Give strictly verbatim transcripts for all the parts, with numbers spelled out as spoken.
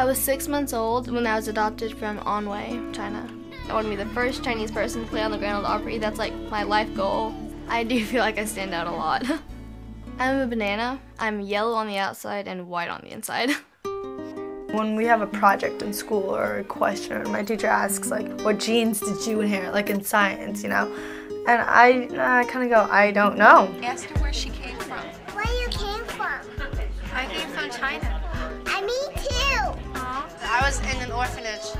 I was six months old when I was adopted from Anhui, China. I want to be the first Chinese person to play on the Grand Ole Opry. That's like my life goal. I do feel like I stand out a lot. I'm a banana. I'm yellow on the outside and white on the inside. When we have a project in school or a question, my teacher asks like, what genes did you inherit, like in science, you know? And I, I kind of go, I don't know. I asked her where she came from. Where you came from? I came from China. I, me too. I was in an orphanage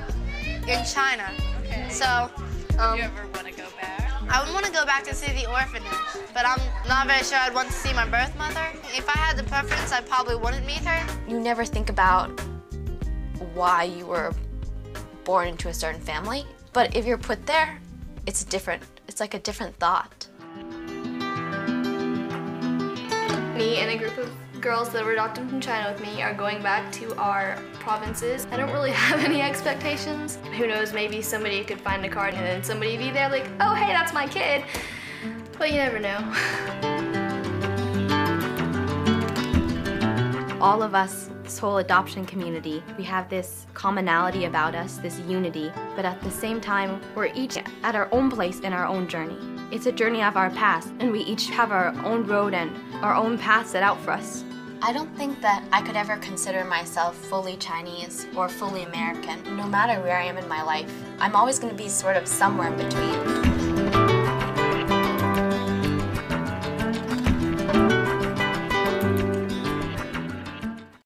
in China. Okay. So, um, do you ever want to go back? I would want to go back to see the orphanage, but I'm not very sure I'd want to see my birth mother. If I had the preference, I probably wouldn't meet her. You never think about why you were born into a certain family, but if you're put there, it's different. It's like a different thought. Me and a group of girls that were adopted from China with me are going back to our provinces. I don't really have any expectations. Who knows, maybe somebody could find a card and then somebody would be there like, oh hey, that's my kid. But you never know. All of us, this whole adoption community, we have this commonality about us, this unity, but at the same time, we're each at our own place in our own journey. It's a journey of our past, and we each have our own road and our own path set out for us. I don't think that I could ever consider myself fully Chinese or fully American. No matter where I am in my life, I'm always going to be sort of somewhere between.